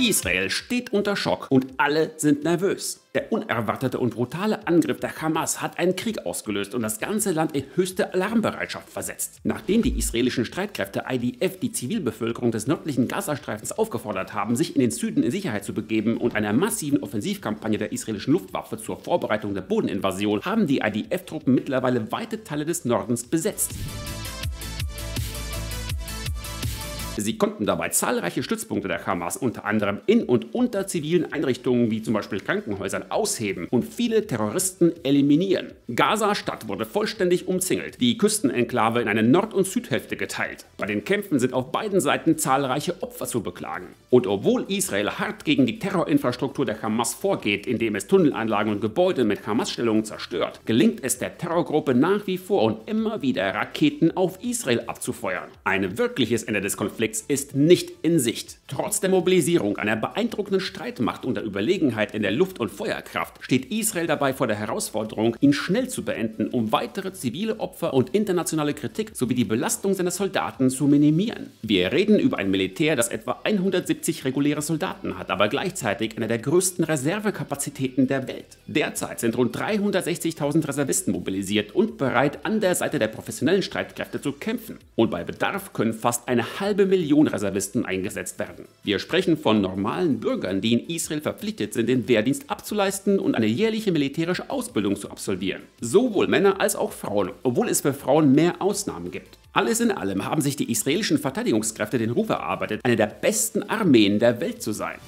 Israel steht unter Schock und alle sind nervös. Der unerwartete und brutale Angriff der Hamas hat einen Krieg ausgelöst und das ganze Land in höchste Alarmbereitschaft versetzt. Nachdem die israelischen Streitkräfte IDF die Zivilbevölkerung des nördlichen Gazastreifens aufgefordert haben, sich in den Süden in Sicherheit zu begeben und einer massiven Offensivkampagne der israelischen Luftwaffe zur Vorbereitung der Bodeninvasion, haben die IDF-Truppen mittlerweile weite Teile des Nordens besetzt. Sie konnten dabei zahlreiche Stützpunkte der Hamas, unter anderem in und unter zivilen Einrichtungen wie zum Beispiel Krankenhäusern, ausheben und viele Terroristen eliminieren. Gaza-Stadt wurde vollständig umzingelt, die Küstenenklave in eine Nord- und Südhälfte geteilt. Bei den Kämpfen sind auf beiden Seiten zahlreiche Opfer zu beklagen. Und obwohl Israel hart gegen die Terrorinfrastruktur der Hamas vorgeht, indem es Tunnelanlagen und Gebäude mit Hamas-Stellungen zerstört, gelingt es der Terrorgruppe nach wie vor und immer wieder Raketen auf Israel abzufeuern. Ein wirkliches Ende des Konflikts ist nicht in Sicht. Trotz der Mobilisierung einer beeindruckenden Streitmacht und der Überlegenheit in der Luft- und Feuerkraft steht Israel dabei vor der Herausforderung, ihn schnell zu beenden, um weitere zivile Opfer und internationale Kritik sowie die Belastung seiner Soldaten zu minimieren. Wir reden über ein Militär, das etwa 170 reguläre Soldaten hat, aber gleichzeitig eine der größten Reservekapazitäten der Welt. Derzeit sind rund 360.000 Reservisten mobilisiert und bereit, an der Seite der professionellen Streitkräfte zu kämpfen. Und bei Bedarf können fast eine halbe Millionen Reservisten eingesetzt werden. Wir sprechen von normalen Bürgern, die in Israel verpflichtet sind, den Wehrdienst abzuleisten und eine jährliche militärische Ausbildung zu absolvieren. Sowohl Männer als auch Frauen, obwohl es für Frauen mehr Ausnahmen gibt. Alles in allem haben sich die israelischen Verteidigungskräfte den Ruf erarbeitet, eine der besten Armeen der Welt zu sein.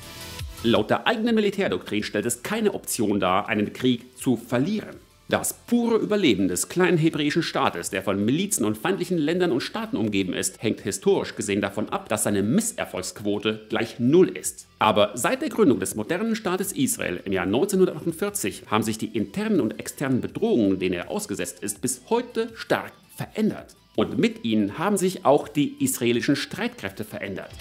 Laut der eigenen Militärdoktrin stellt es keine Option dar, einen Krieg zu verlieren. Das pure Überleben des kleinen hebräischen Staates, der von Milizen und feindlichen Ländern und Staaten umgeben ist, hängt historisch gesehen davon ab, dass seine Misserfolgsquote gleich Null ist. Aber seit der Gründung des modernen Staates Israel im Jahr 1948 haben sich die internen und externen Bedrohungen, denen er ausgesetzt ist, bis heute stark verändert. Und mit ihnen haben sich auch die israelischen Streitkräfte verändert.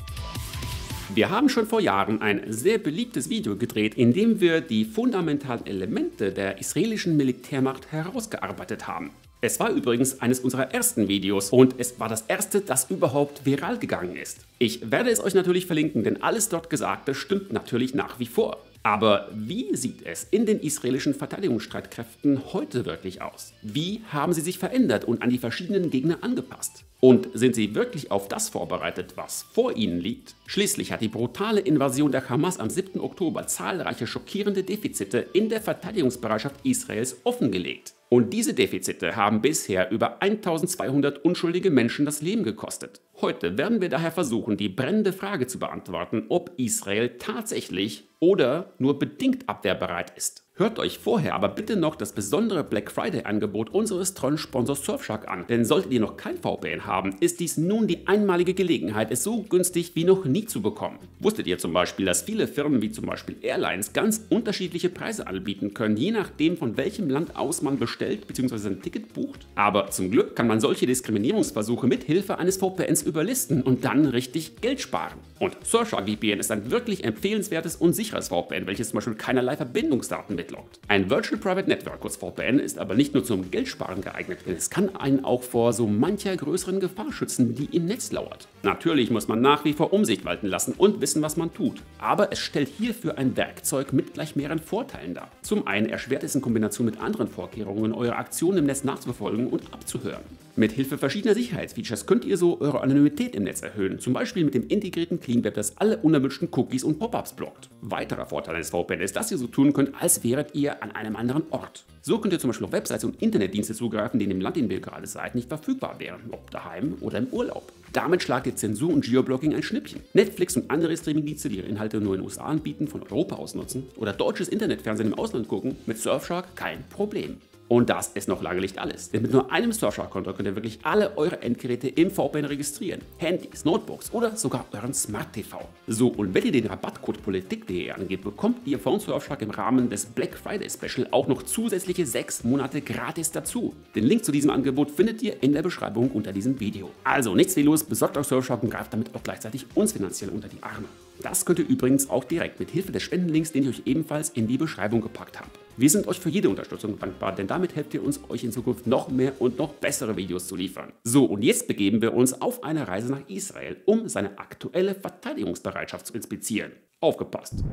Wir haben schon vor Jahren ein sehr beliebtes Video gedreht, in dem wir die fundamentalen Elemente der israelischen Militärmacht herausgearbeitet haben. Es war übrigens eines unserer ersten Videos und es war das erste, das überhaupt viral gegangen ist. Ich werde es euch natürlich verlinken, denn alles dort Gesagte stimmt natürlich nach wie vor. Aber wie sieht es in den israelischen Verteidigungsstreitkräften heute wirklich aus? Wie haben sie sich verändert und an die verschiedenen Gegner angepasst? Und sind sie wirklich auf das vorbereitet, was vor ihnen liegt? Schließlich hat die brutale Invasion der Hamas am 7. Oktober zahlreiche schockierende Defizite in der Verteidigungsbereitschaft Israels offengelegt. Und diese Defizite haben bisher über 1200 unschuldige Menschen das Leben gekostet. Heute werden wir daher versuchen, die brennende Frage zu beantworten, ob Israel tatsächlich oder nur bedingt abwehrbereit ist. Hört euch vorher aber bitte noch das besondere Black Friday-Angebot unseres tollen Sponsors Surfshark an, denn solltet ihr noch kein VPN haben, ist dies nun die einmalige Gelegenheit, es so günstig wie noch nie zu bekommen. Wusstet ihr zum Beispiel, dass viele Firmen wie zum Beispiel Airlines ganz unterschiedliche Preise anbieten können, je nachdem von welchem Land aus man bestellt bzw. ein Ticket bucht? Aber zum Glück kann man solche Diskriminierungsversuche mit Hilfe eines VPNs überlisten und dann richtig Geld sparen. Und Surfshark VPN ist ein wirklich empfehlenswertes und sicheres VPN, welches zum Beispiel keinerlei Verbindungsdaten mitlockt. Ein Virtual Private Network, kurz VPN, ist aber nicht nur zum Geldsparen geeignet, denn es kann einen auch vor so mancher größeren Gefahr schützen, die im Netz lauert. Natürlich muss man nach wie vor Umsicht walten lassen und wissen, was man tut, aber es stellt hierfür ein Werkzeug mit gleich mehreren Vorteilen dar. Zum einen erschwert es in Kombination mit anderen Vorkehrungen, eure Aktionen im Netz nachzuverfolgen und abzuhören. Mit Hilfe verschiedener Sicherheitsfeatures könnt ihr so eure Anonymität im Netz erhöhen, zum Beispiel mit dem integrierten Clean Web, das alle unerwünschten Cookies und Pop-ups blockt. Weiterer Vorteil eines VPN ist, dass ihr so tun könnt, als wäret ihr an einem anderen Ort. So könnt ihr zum Beispiel auf Websites und Internetdienste zugreifen, die in dem Land, in dem ihr gerade seid, nicht verfügbar wären, ob daheim oder im Urlaub. Damit schlagt ihr Zensur und Geoblocking ein Schnippchen. Netflix und andere Streamingdienste, die ihre Inhalte nur in den USA anbieten, von Europa aus nutzen oder deutsches Internetfernsehen im Ausland gucken, mit Surfshark kein Problem. Und das ist noch lange nicht alles. Denn mit nur einem Surfshark-Konto könnt ihr wirklich alle eure Endgeräte im VPN registrieren. Handys, Notebooks oder sogar euren Smart TV. So, und wenn ihr den Rabattcode POLITIK.DE angebt, bekommt ihr von Surfshark im Rahmen des Black Friday Special auch noch zusätzliche 6 Monate gratis dazu. Den Link zu diesem Angebot findet ihr in der Beschreibung unter diesem Video. Also nichts wie los, besorgt euch Surfshark und greift damit auch gleichzeitig uns finanziell unter die Arme. Das könnt ihr übrigens auch direkt mit Hilfe des Spendenlinks, den ich euch ebenfalls in die Beschreibung gepackt habe. Wir sind euch für jede Unterstützung dankbar, denn damit helft ihr uns, euch in Zukunft noch mehr und noch bessere Videos zu liefern. So, und jetzt begeben wir uns auf eine Reise nach Israel, um seine aktuelle Verteidigungsbereitschaft zu inspizieren. Aufgepasst!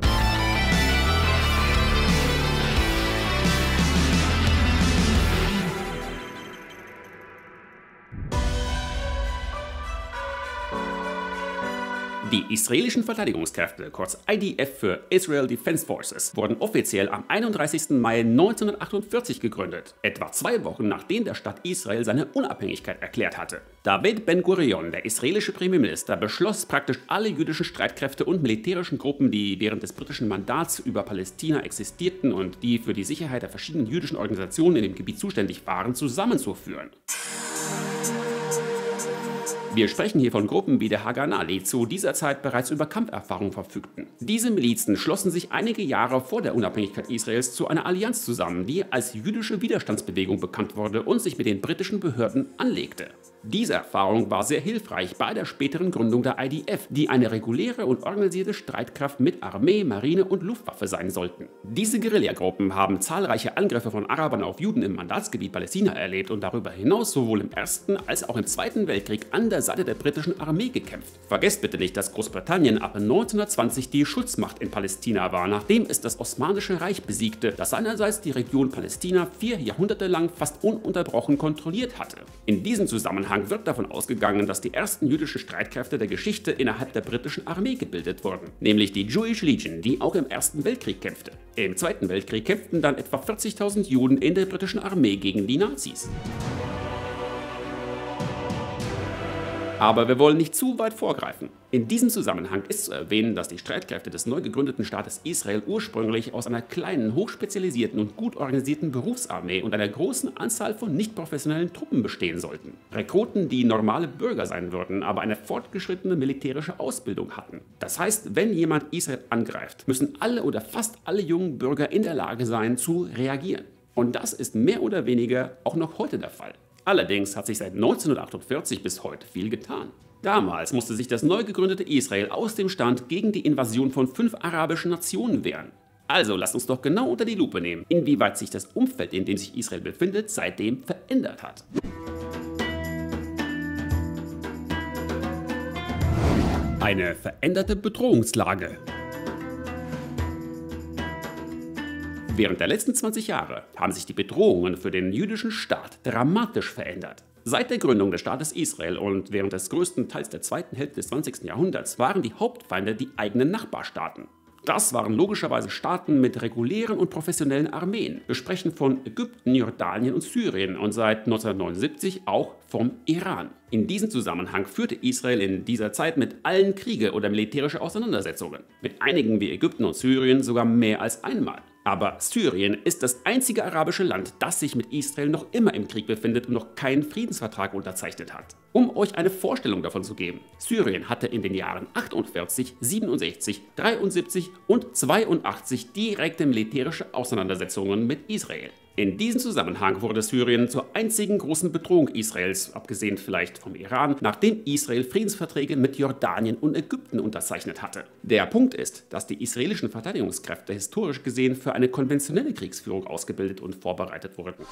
Die israelischen Verteidigungskräfte, kurz IDF für Israel Defense Forces, wurden offiziell am 31. Mai 1948 gegründet, etwa 2 Wochen nachdem der Staat Israel seine Unabhängigkeit erklärt hatte. David Ben-Gurion, der israelische Premierminister, beschloss, praktisch alle jüdischen Streitkräfte und militärischen Gruppen, die während des britischen Mandats über Palästina existierten und die für die Sicherheit der verschiedenen jüdischen Organisationen in dem Gebiet zuständig waren, zusammenzuführen. Wir sprechen hier von Gruppen wie der Haganah, die zu dieser Zeit bereits über Kampferfahrung verfügten. Diese Milizen schlossen sich einige Jahre vor der Unabhängigkeit Israels zu einer Allianz zusammen, die als jüdische Widerstandsbewegung bekannt wurde und sich mit den britischen Behörden anlegte. Diese Erfahrung war sehr hilfreich bei der späteren Gründung der IDF, die eine reguläre und organisierte Streitkraft mit Armee, Marine und Luftwaffe sein sollten. Diese Guerillagruppen haben zahlreiche Angriffe von Arabern auf Juden im Mandatsgebiet Palästina erlebt und darüber hinaus sowohl im Ersten als auch im Zweiten Weltkrieg an der Seite der britischen Armee gekämpft. Vergesst bitte nicht, dass Großbritannien ab 1920 die Schutzmacht in Palästina war, nachdem es das Osmanische Reich besiegte, das seinerseits die Region Palästina 4 Jahrhunderte lang fast ununterbrochen kontrolliert hatte. In diesem Zusammenhang wird davon ausgegangen, dass die ersten jüdischen Streitkräfte der Geschichte innerhalb der britischen Armee gebildet wurden, nämlich die Jewish Legion, die auch im Ersten Weltkrieg kämpfte. Im Zweiten Weltkrieg kämpften dann etwa 40.000 Juden in der britischen Armee gegen die Nazis. Aber wir wollen nicht zu weit vorgreifen. In diesem Zusammenhang ist zu erwähnen, dass die Streitkräfte des neu gegründeten Staates Israel ursprünglich aus einer kleinen, hochspezialisierten und gut organisierten Berufsarmee und einer großen Anzahl von nichtprofessionellen Truppen bestehen sollten. Rekruten, die normale Bürger sein würden, aber eine fortgeschrittene militärische Ausbildung hatten. Das heißt, wenn jemand Israel angreift, müssen alle oder fast alle jungen Bürger in der Lage sein, zu reagieren. Und das ist mehr oder weniger auch noch heute der Fall. Allerdings hat sich seit 1948 bis heute viel getan. Damals musste sich das neu gegründete Israel aus dem Stand gegen die Invasion von 5 arabischen Nationen wehren. Also lasst uns doch genau unter die Lupe nehmen, inwieweit sich das Umfeld, in dem sich Israel befindet, seitdem verändert hat. Eine veränderte Bedrohungslage. Während der letzten 20 Jahre haben sich die Bedrohungen für den jüdischen Staat dramatisch verändert. Seit der Gründung des Staates Israel und während des größten Teils der zweiten Hälfte des 20. Jahrhunderts waren die Hauptfeinde die eigenen Nachbarstaaten. Das waren logischerweise Staaten mit regulären und professionellen Armeen. Wir sprechen von Ägypten, Jordanien und Syrien und seit 1979 auch vom Iran. In diesem Zusammenhang führte Israel in dieser Zeit mit allen Kriege oder militärische Auseinandersetzungen. Mit einigen wie Ägypten und Syrien sogar mehr als einmal. Aber Syrien ist das einzige arabische Land, das sich mit Israel noch immer im Krieg befindet und noch keinen Friedensvertrag unterzeichnet hat. Um euch eine Vorstellung davon zu geben, Syrien hatte in den Jahren 48, 67, 73 und 82 direkte militärische Auseinandersetzungen mit Israel. In diesem Zusammenhang wurde Syrien zur einzigen großen Bedrohung Israels, abgesehen vielleicht vom Iran, nachdem Israel Friedensverträge mit Jordanien und Ägypten unterzeichnet hatte. Der Punkt ist, dass die israelischen Verteidigungskräfte historisch gesehen für eine konventionelle Kriegsführung ausgebildet und vorbereitet wurden.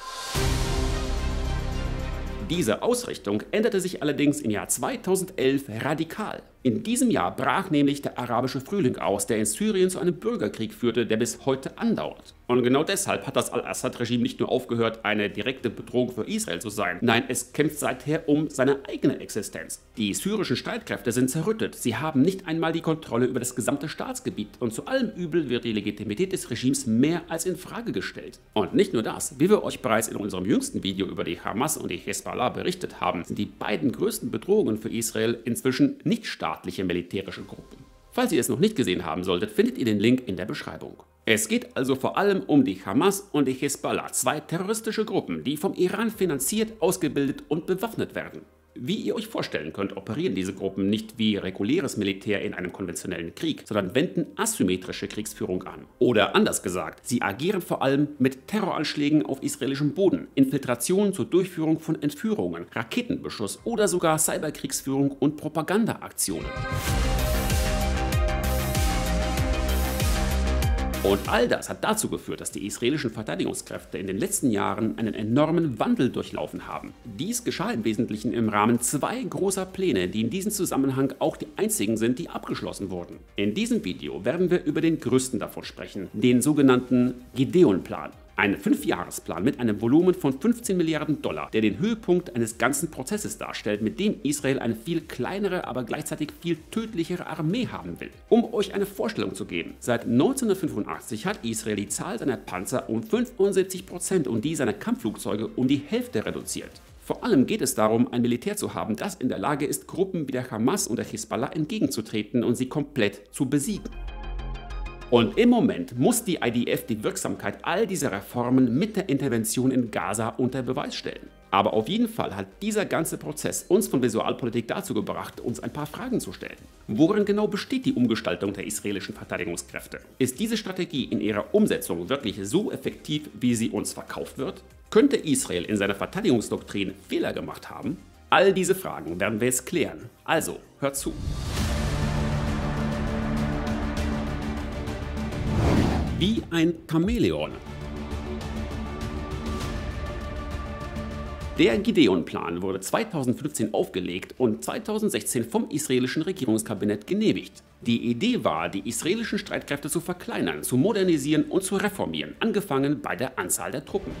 Diese Ausrichtung änderte sich allerdings im Jahr 2011 radikal. In diesem Jahr brach nämlich der arabische Frühling aus, der in Syrien zu einem Bürgerkrieg führte, der bis heute andauert. Und genau deshalb hat das Al-Assad-Regime nicht nur aufgehört, eine direkte Bedrohung für Israel zu sein, nein, es kämpft seither um seine eigene Existenz. Die syrischen Streitkräfte sind zerrüttet, sie haben nicht einmal die Kontrolle über das gesamte Staatsgebiet und zu allem Übel wird die Legitimität des Regimes mehr als in Frage gestellt. Und nicht nur das, wie wir euch bereits in unserem jüngsten Video über die Hamas und die Hisbollah berichtet haben, sind die beiden größten Bedrohungen für Israel inzwischen nicht staatliche militärische Gruppen. Falls ihr es noch nicht gesehen haben solltet, findet ihr den Link in der Beschreibung. Es geht also vor allem um die Hamas und die Hisbollah, 2 terroristische Gruppen, die vom Iran finanziert, ausgebildet und bewaffnet werden. Wie ihr euch vorstellen könnt, operieren diese Gruppen nicht wie reguläres Militär in einem konventionellen Krieg, sondern wenden asymmetrische Kriegsführung an. Oder anders gesagt, sie agieren vor allem mit Terroranschlägen auf israelischem Boden, Infiltrationen zur Durchführung von Entführungen, Raketenbeschuss oder sogar Cyberkriegsführung und Propagandaaktionen. Und all das hat dazu geführt, dass die israelischen Verteidigungskräfte in den letzten Jahren einen enormen Wandel durchlaufen haben. Dies geschah im Wesentlichen im Rahmen zweier großer Pläne, die in diesem Zusammenhang auch die einzigen sind, die abgeschlossen wurden. In diesem Video werden wir über den größten davon sprechen, den sogenannten Gideon-Plan. Ein 5-Jahresplan mit einem Volumen von 15 Milliarden Dollar, der den Höhepunkt eines ganzen Prozesses darstellt, mit dem Israel eine viel kleinere, aber gleichzeitig viel tödlichere Armee haben will. Um euch eine Vorstellung zu geben, seit 1985 hat Israel die Zahl seiner Panzer um 75% und die seiner Kampfflugzeuge um die Hälfte reduziert. Vor allem geht es darum, ein Militär zu haben, das in der Lage ist, Gruppen wie der Hamas und der Hisbollah entgegenzutreten und sie komplett zu besiegen. Und im Moment muss die IDF die Wirksamkeit all dieser Reformen mit der Intervention in Gaza unter Beweis stellen. Aber auf jeden Fall hat dieser ganze Prozess uns von VisualPolitik dazu gebracht, uns ein paar Fragen zu stellen. Worin genau besteht die Umgestaltung der israelischen Verteidigungskräfte? Ist diese Strategie in ihrer Umsetzung wirklich so effektiv, wie sie uns verkauft wird? Könnte Israel in seiner Verteidigungsdoktrin Fehler gemacht haben? All diese Fragen werden wir jetzt klären. Also, hört zu! Wie ein Chamäleon. Der Gideon-Plan wurde 2015 aufgelegt und 2016 vom israelischen Regierungskabinett genehmigt. Die Idee war, die israelischen Streitkräfte zu verkleinern, zu modernisieren und zu reformieren, angefangen bei der Anzahl der Truppen.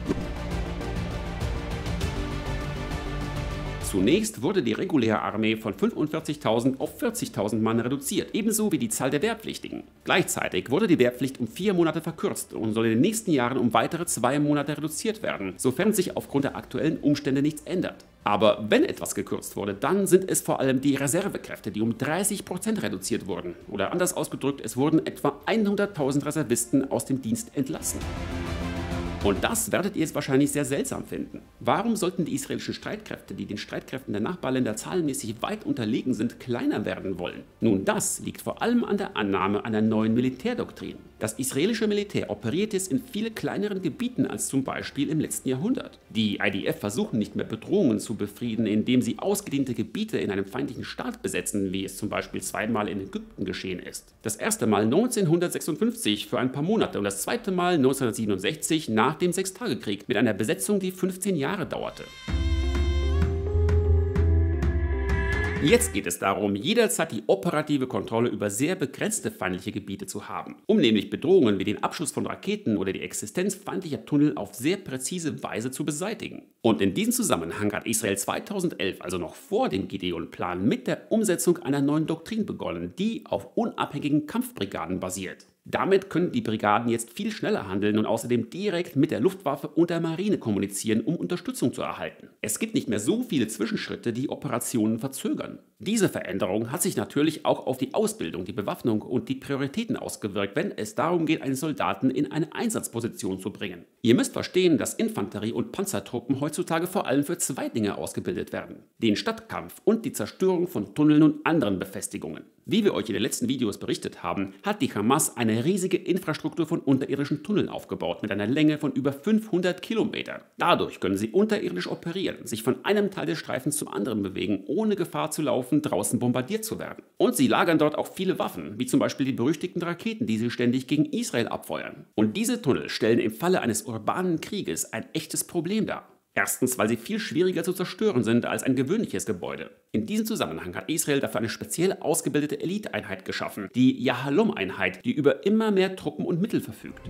Zunächst wurde die reguläre Armee von 45.000 auf 40.000 Mann reduziert, ebenso wie die Zahl der Wehrpflichtigen. Gleichzeitig wurde die Wehrpflicht um 4 Monate verkürzt und soll in den nächsten Jahren um weitere 2 Monate reduziert werden, sofern sich aufgrund der aktuellen Umstände nichts ändert. Aber wenn etwas gekürzt wurde, dann sind es vor allem die Reservekräfte, die um 30% reduziert wurden. Oder anders ausgedrückt, es wurden etwa 100.000 Reservisten aus dem Dienst entlassen. Und das werdet ihr jetzt wahrscheinlich sehr seltsam finden. Warum sollten die israelischen Streitkräfte, die den Streitkräften der Nachbarländer zahlenmäßig weit unterlegen sind, kleiner werden wollen? Nun, das liegt vor allem an der Annahme einer neuen Militärdoktrin. Das israelische Militär operiert jetzt in viel kleineren Gebieten als zum Beispiel im letzten Jahrhundert. Die IDF versuchen nicht mehr Bedrohungen zu befrieden, indem sie ausgedehnte Gebiete in einem feindlichen Staat besetzen, wie es zum Beispiel 2-mal in Ägypten geschehen ist. Das erste Mal 1956 für ein paar Monate und das zweite Mal 1967 nach dem Sechstagekrieg mit einer Besetzung, die 15 Jahre dauerte. Jetzt geht es darum, jederzeit die operative Kontrolle über sehr begrenzte feindliche Gebiete zu haben, um nämlich Bedrohungen wie den Abschuss von Raketen oder die Existenz feindlicher Tunnel auf sehr präzise Weise zu beseitigen. Und in diesem Zusammenhang hat Israel 2011, also noch vor dem Gideon-Plan, mit der Umsetzung einer neuen Doktrin begonnen, die auf unabhängigen Kampfbrigaden basiert. Damit können die Brigaden jetzt viel schneller handeln und außerdem direkt mit der Luftwaffe und der Marine kommunizieren, um Unterstützung zu erhalten. Es gibt nicht mehr so viele Zwischenschritte, die Operationen verzögern. Diese Veränderung hat sich natürlich auch auf die Ausbildung, die Bewaffnung und die Prioritäten ausgewirkt, wenn es darum geht, einen Soldaten in eine Einsatzposition zu bringen. Ihr müsst verstehen, dass Infanterie- und Panzertruppen heutzutage vor allem für 2 Dinge ausgebildet werden: den Stadtkampf und die Zerstörung von Tunneln und anderen Befestigungen. Wie wir euch in den letzten Videos berichtet haben, hat die Hamas eine riesige Infrastruktur von unterirdischen Tunneln aufgebaut mit einer Länge von über 500 Kilometern. Dadurch können sie unterirdisch operieren, sich von einem Teil des Streifens zum anderen bewegen, ohne Gefahr zu laufen, draußen bombardiert zu werden. Und sie lagern dort auch viele Waffen, wie zum Beispiel die berüchtigten Raketen, die sie ständig gegen Israel abfeuern. Und diese Tunnel stellen im Falle eines urbanen Krieges ein echtes Problem dar. Erstens, weil sie viel schwieriger zu zerstören sind als ein gewöhnliches Gebäude. In diesem Zusammenhang hat Israel dafür eine speziell ausgebildete Eliteeinheit geschaffen, die Yahalom-Einheit, die über immer mehr Truppen und Mittel verfügt.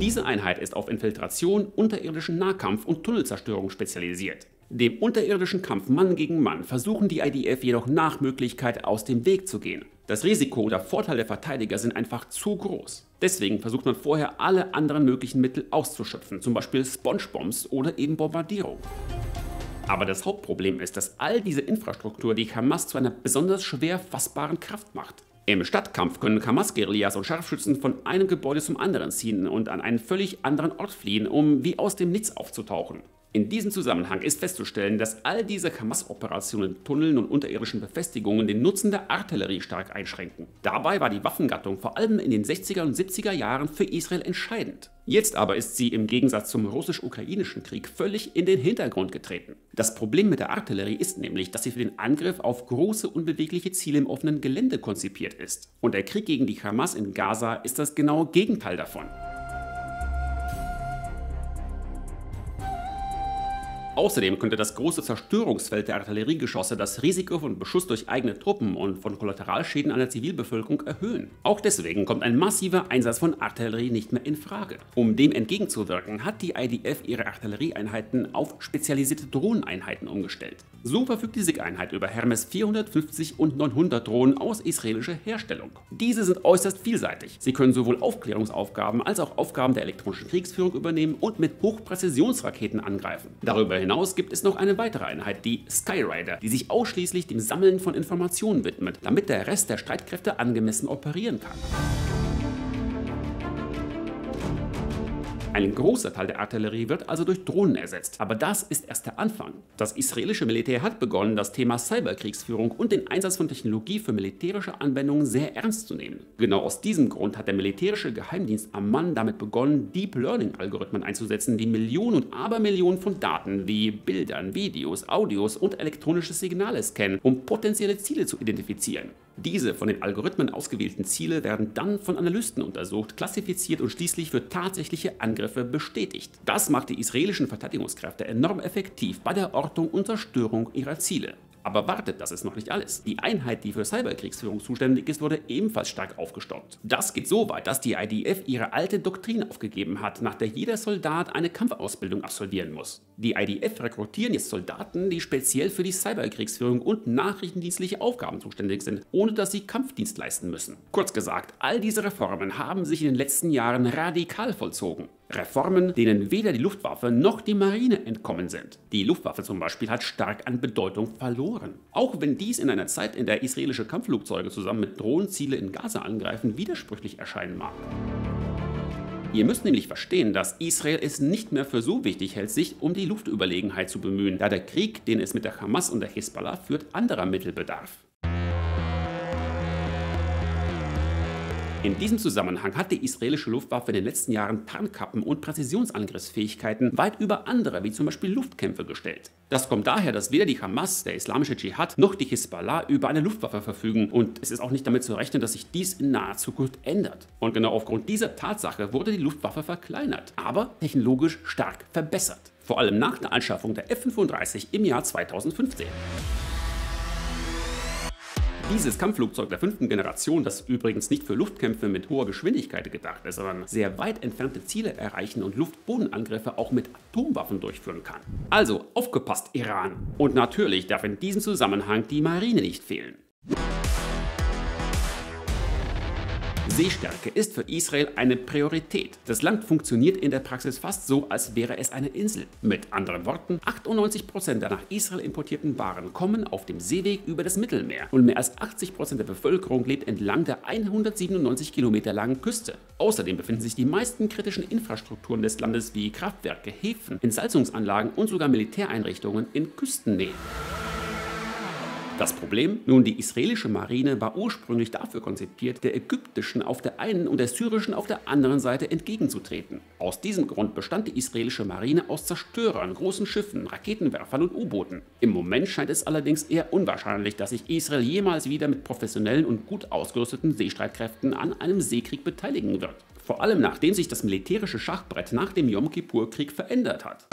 Diese Einheit ist auf Infiltration, unterirdischen Nahkampf und Tunnelzerstörung spezialisiert. Dem unterirdischen Kampf Mann gegen Mann versuchen die IDF jedoch nach Möglichkeit aus dem Weg zu gehen. Das Risiko oder Vorteil der Verteidiger sind einfach zu groß. Deswegen versucht man vorher, alle anderen möglichen Mittel auszuschöpfen, zum Beispiel Sponge-Bombs oder eben Bombardierung. Aber das Hauptproblem ist, dass all diese Infrastruktur die Hamas zu einer besonders schwer fassbaren Kraft macht. Im Stadtkampf können Hamas-Guerillas und Scharfschützen von einem Gebäude zum anderen ziehen und an einen völlig anderen Ort fliehen, um wie aus dem Nichts aufzutauchen. In diesem Zusammenhang ist festzustellen, dass all diese Hamas-Operationen in Tunneln und unterirdischen Befestigungen den Nutzen der Artillerie stark einschränken. Dabei war die Waffengattung vor allem in den 60er und 70er Jahren für Israel entscheidend. Jetzt aber ist sie im Gegensatz zum russisch-ukrainischen Krieg völlig in den Hintergrund getreten. Das Problem mit der Artillerie ist nämlich, dass sie für den Angriff auf große, unbewegliche Ziele im offenen Gelände konzipiert ist. Und der Krieg gegen die Hamas in Gaza ist das genaue Gegenteil davon. Außerdem könnte das große Zerstörungsfeld der Artilleriegeschosse das Risiko von Beschuss durch eigene Truppen und von Kollateralschäden an der Zivilbevölkerung erhöhen. Auch deswegen kommt ein massiver Einsatz von Artillerie nicht mehr in Frage. Um dem entgegenzuwirken, hat die IDF ihre Artillerieeinheiten auf spezialisierte Drohneneinheiten umgestellt. So verfügt die SIG-Einheit über Hermes 450 und 900 Drohnen aus israelischer Herstellung. Diese sind äußerst vielseitig. Sie können sowohl Aufklärungsaufgaben als auch Aufgaben der elektronischen Kriegsführung übernehmen und mit Hochpräzisionsraketen angreifen. Darüber hinaus gibt es noch eine weitere Einheit, die Sky Rider, die sich ausschließlich dem Sammeln von Informationen widmet, damit der Rest der Streitkräfte angemessen operieren kann. Ein großer Teil der Artillerie wird also durch Drohnen ersetzt. Aber das ist erst der Anfang. Das israelische Militär hat begonnen, das Thema Cyberkriegsführung und den Einsatz von Technologie für militärische Anwendungen sehr ernst zu nehmen. Genau aus diesem Grund hat der militärische Geheimdienst Aman damit begonnen, Deep Learning-Algorithmen einzusetzen, die Millionen und Abermillionen von Daten wie Bildern, Videos, Audios und elektronische Signale scannen, um potenzielle Ziele zu identifizieren. Diese von den Algorithmen ausgewählten Ziele werden dann von Analysten untersucht, klassifiziert und schließlich für tatsächliche Angriffe bestätigt. Das macht die israelischen Verteidigungskräfte enorm effektiv bei der Ortung und Zerstörung ihrer Ziele. Aber wartet, das ist noch nicht alles. Die Einheit, die für Cyberkriegsführung zuständig ist, wurde ebenfalls stark aufgestockt. Das geht so weit, dass die IDF ihre alte Doktrin aufgegeben hat, nach der jeder Soldat eine Kampfausbildung absolvieren muss. Die IDF rekrutieren jetzt Soldaten, die speziell für die Cyberkriegsführung und nachrichtendienstliche Aufgaben zuständig sind, ohne dass sie Kampfdienst leisten müssen. Kurz gesagt, all diese Reformen haben sich in den letzten Jahren radikal vollzogen. Reformen, denen weder die Luftwaffe noch die Marine entkommen sind. Die Luftwaffe zum Beispiel hat stark an Bedeutung verloren. Auch wenn dies in einer Zeit, in der israelische Kampfflugzeuge zusammen mit Drohnenziele in Gaza angreifen, widersprüchlich erscheinen mag. Ihr müsst nämlich verstehen, dass Israel es nicht mehr für so wichtig hält, sich um die Luftüberlegenheit zu bemühen, da der Krieg, den es mit der Hamas und der Hisbollah führt, anderer Mittel bedarf. In diesem Zusammenhang hat die israelische Luftwaffe in den letzten Jahren Tarnkappen und Präzisionsangriffsfähigkeiten weit über andere, wie zum Beispiel Luftkämpfe, gestellt. Das kommt daher, dass weder die Hamas, der islamische Dschihad, noch die Hisbollah über eine Luftwaffe verfügen, und es ist auch nicht damit zu rechnen, dass sich dies in naher Zukunft ändert. Und genau aufgrund dieser Tatsache wurde die Luftwaffe verkleinert, aber technologisch stark verbessert. Vor allem nach der Anschaffung der F-35 im Jahr 2015. Dieses Kampfflugzeug der 5. Generation, das übrigens nicht für Luftkämpfe mit hoher Geschwindigkeit gedacht ist, sondern sehr weit entfernte Ziele erreichen und Luftbodenangriffe auch mit Atomwaffen durchführen kann. Also aufgepasst, Iran! Und natürlich darf in diesem Zusammenhang die Marine nicht fehlen. Seestärke ist für Israel eine Priorität. Das Land funktioniert in der Praxis fast so, als wäre es eine Insel. Mit anderen Worten, 98% der nach Israel importierten Waren kommen auf dem Seeweg über das Mittelmeer und mehr als 80% der Bevölkerung lebt entlang der 197 Kilometer langen Küste. Außerdem befinden sich die meisten kritischen Infrastrukturen des Landes wie Kraftwerke, Häfen, Entsalzungsanlagen und sogar Militäreinrichtungen in Küstennähe. Das Problem? Nun, die israelische Marine war ursprünglich dafür konzipiert, der ägyptischen auf der einen und der syrischen auf der anderen Seite entgegenzutreten. Aus diesem Grund bestand die israelische Marine aus Zerstörern, großen Schiffen, Raketenwerfern und U-Booten. Im Moment scheint es allerdings eher unwahrscheinlich, dass sich Israel jemals wieder mit professionellen und gut ausgerüsteten Seestreitkräften an einem Seekrieg beteiligen wird. Vor allem nachdem sich das militärische Schachbrett nach dem Jom-Kippur-Krieg verändert hat.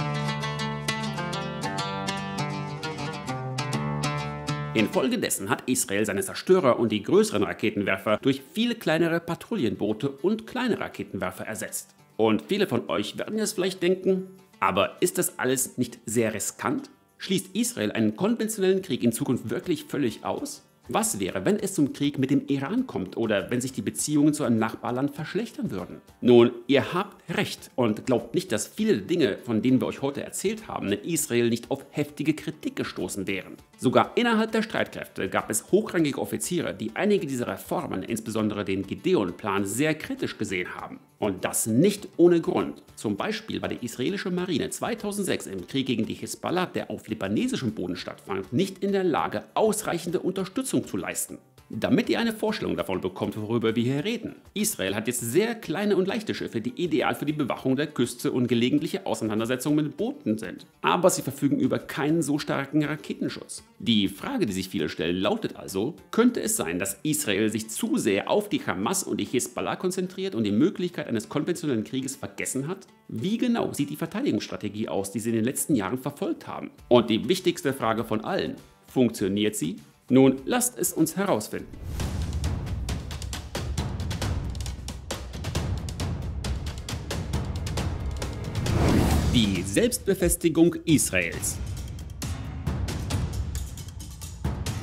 Infolgedessen hat Israel seine Zerstörer und die größeren Raketenwerfer durch viele kleinere Patrouillenboote und kleine Raketenwerfer ersetzt. Und viele von euch werden jetzt vielleicht denken, aber ist das alles nicht sehr riskant? Schließt Israel einen konventionellen Krieg in Zukunft wirklich völlig aus? Was wäre, wenn es zum Krieg mit dem Iran kommt oder wenn sich die Beziehungen zu einem Nachbarland verschlechtern würden? Nun, ihr habt recht und glaubt nicht, dass viele Dinge, von denen wir euch heute erzählt haben, in Israel nicht auf heftige Kritik gestoßen wären. Sogar innerhalb der Streitkräfte gab es hochrangige Offiziere, die einige dieser Reformen, insbesondere den Gideon-Plan, sehr kritisch gesehen haben. Und das nicht ohne Grund. Zum Beispiel war die israelische Marine 2006 im Krieg gegen die Hisbollah, der auf libanesischem Boden stattfand, nicht in der Lage, ausreichende Unterstützung zu leisten. Damit ihr eine Vorstellung davon bekommt, worüber wir hier reden. Israel hat jetzt sehr kleine und leichte Schiffe, die ideal für die Bewachung der Küste und gelegentliche Auseinandersetzungen mit Booten sind. Aber sie verfügen über keinen so starken Raketenschutz. Die Frage, die sich viele stellen, lautet also, könnte es sein, dass Israel sich zu sehr auf die Hamas und die Hisbollah konzentriert und die Möglichkeit eines konventionellen Krieges vergessen hat? Wie genau sieht die Verteidigungsstrategie aus, die sie in den letzten Jahren verfolgt haben? Und die wichtigste Frage von allen, funktioniert sie? Nun, lasst es uns herausfinden. Die Selbstbefestigung Israels.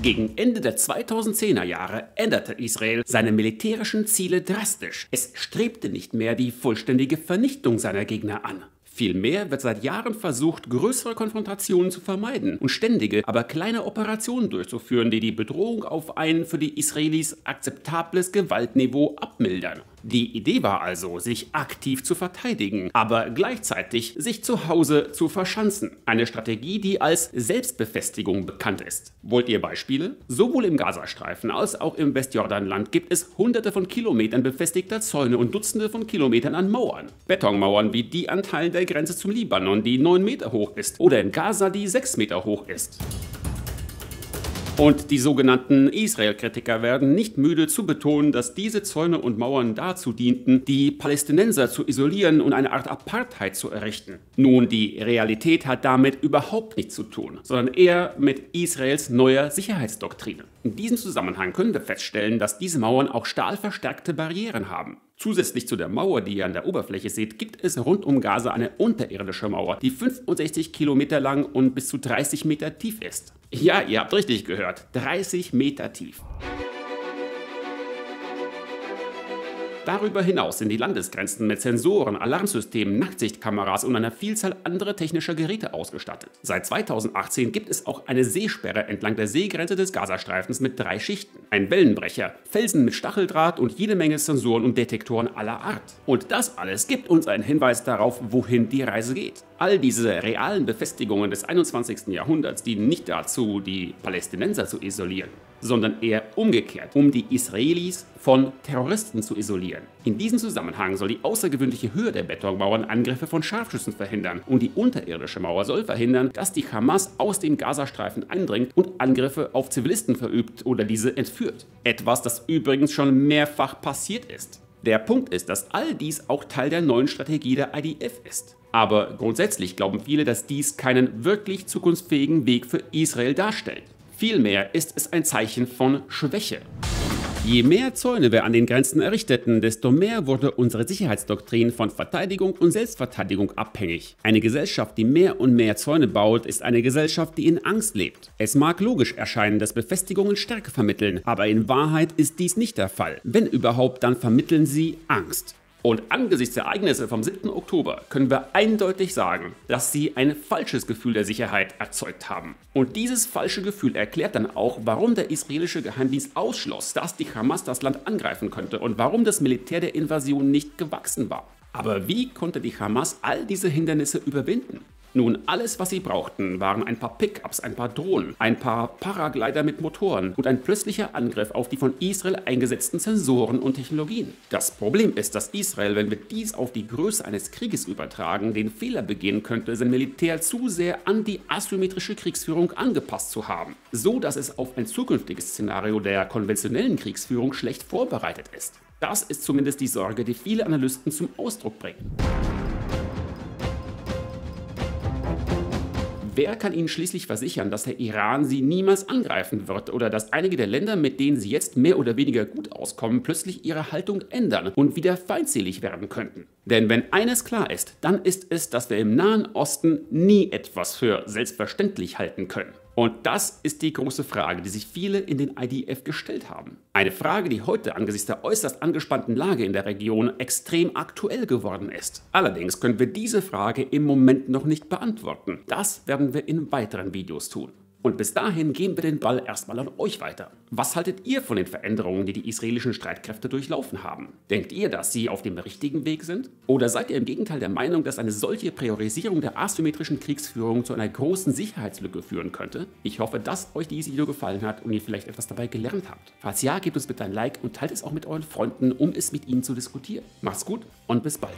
Gegen Ende der 2010er Jahre änderte Israel seine militärischen Ziele drastisch. Es strebte nicht mehr die vollständige Vernichtung seiner Gegner an. Vielmehr wird seit Jahren versucht, größere Konfrontationen zu vermeiden und ständige, aber kleine Operationen durchzuführen, die die Bedrohung auf ein für die Israelis akzeptables Gewaltniveau abmildern. Die Idee war also, sich aktiv zu verteidigen, aber gleichzeitig sich zu Hause zu verschanzen. Eine Strategie, die als Selbstbefestigung bekannt ist. Wollt ihr Beispiele? Sowohl im Gazastreifen als auch im Westjordanland gibt es hunderte von Kilometern befestigter Zäune und Dutzende von Kilometern an Mauern. Betonmauern wie die an Teilen der Grenze zum Libanon, die 9 Meter hoch ist, oder in Gaza, die 6 Meter hoch ist. Und die sogenannten Israel-Kritiker werden nicht müde zu betonen, dass diese Zäune und Mauern dazu dienten, die Palästinenser zu isolieren und eine Art Apartheid zu errichten. Nun, die Realität hat damit überhaupt nichts zu tun, sondern eher mit Israels neuer Sicherheitsdoktrine. In diesem Zusammenhang können wir feststellen, dass diese Mauern auch stahlverstärkte Barrieren haben. Zusätzlich zu der Mauer, die ihr an der Oberfläche seht, gibt es rund um Gaza eine unterirdische Mauer, die 65 Kilometer lang und bis zu 30 Meter tief ist. Ja, ihr habt richtig gehört, 30 Meter tief. Darüber hinaus sind die Landesgrenzen mit Sensoren, Alarmsystemen, Nachtsichtkameras und einer Vielzahl anderer technischer Geräte ausgestattet. Seit 2018 gibt es auch eine Seesperre entlang der Seegrenze des Gazastreifens mit 3 Schichten, einen Wellenbrecher, Felsen mit Stacheldraht und jede Menge Sensoren und Detektoren aller Art. Und das alles gibt uns einen Hinweis darauf, wohin die Reise geht. All diese realen Befestigungen des 21. Jahrhunderts dienen nicht dazu, die Palästinenser zu isolieren, sondern eher umgekehrt, um die Israelis von Terroristen zu isolieren. In diesem Zusammenhang soll die außergewöhnliche Höhe der Betonmauern Angriffe von Scharfschützen verhindern und die unterirdische Mauer soll verhindern, dass die Hamas aus dem Gazastreifen eindringt und Angriffe auf Zivilisten verübt oder diese entführt. Etwas, das übrigens schon mehrfach passiert ist. Der Punkt ist, dass all dies auch Teil der neuen Strategie der IDF ist. Aber grundsätzlich glauben viele, dass dies keinen wirklich zukunftsfähigen Weg für Israel darstellt. Vielmehr ist es ein Zeichen von Schwäche. Je mehr Zäune wir an den Grenzen errichteten, desto mehr wurde unsere Sicherheitsdoktrin von Verteidigung und Selbstverteidigung abhängig. Eine Gesellschaft, die mehr und mehr Zäune baut, ist eine Gesellschaft, die in Angst lebt. Es mag logisch erscheinen, dass Befestigungen Stärke vermitteln, aber in Wahrheit ist dies nicht der Fall. Wenn überhaupt, dann vermitteln sie Angst. Und angesichts der Ereignisse vom 7. Oktober können wir eindeutig sagen, dass sie ein falsches Gefühl der Sicherheit erzeugt haben. Und dieses falsche Gefühl erklärt dann auch, warum der israelische Geheimdienst ausschloss, dass die Hamas das Land angreifen könnte und warum das Militär der Invasion nicht gewachsen war. Aber wie konnte die Hamas all diese Hindernisse überwinden? Nun, alles, was sie brauchten, waren ein paar Pickups, ein paar Drohnen, ein paar Paraglider mit Motoren und ein plötzlicher Angriff auf die von Israel eingesetzten Sensoren und Technologien. Das Problem ist, dass Israel, wenn wir dies auf die Größe eines Krieges übertragen, den Fehler begehen könnte, sein Militär zu sehr an die asymmetrische Kriegsführung angepasst zu haben, so dass es auf ein zukünftiges Szenario der konventionellen Kriegsführung schlecht vorbereitet ist. Das ist zumindest die Sorge, die viele Analysten zum Ausdruck bringen. Wer kann ihnen schließlich versichern, dass der Iran sie niemals angreifen wird oder dass einige der Länder, mit denen sie jetzt mehr oder weniger gut auskommen, plötzlich ihre Haltung ändern und wieder feindselig werden könnten? Denn wenn eines klar ist, dann ist es, dass wir im Nahen Osten nie etwas für selbstverständlich halten können. Und das ist die große Frage, die sich viele in den IDF gestellt haben. Eine Frage, die heute angesichts der äußerst angespannten Lage in der Region extrem aktuell geworden ist. Allerdings können wir diese Frage im Moment noch nicht beantworten. Das werden wir in weiteren Videos tun. Und bis dahin gehen wir den Ball erstmal an euch weiter. Was haltet ihr von den Veränderungen, die die israelischen Streitkräfte durchlaufen haben? Denkt ihr, dass sie auf dem richtigen Weg sind? Oder seid ihr im Gegenteil der Meinung, dass eine solche Priorisierung der asymmetrischen Kriegsführung zu einer großen Sicherheitslücke führen könnte? Ich hoffe, dass euch dieses Video gefallen hat und ihr vielleicht etwas dabei gelernt habt. Falls ja, gebt uns bitte ein Like und teilt es auch mit euren Freunden, um es mit ihnen zu diskutieren. Macht's gut und bis bald.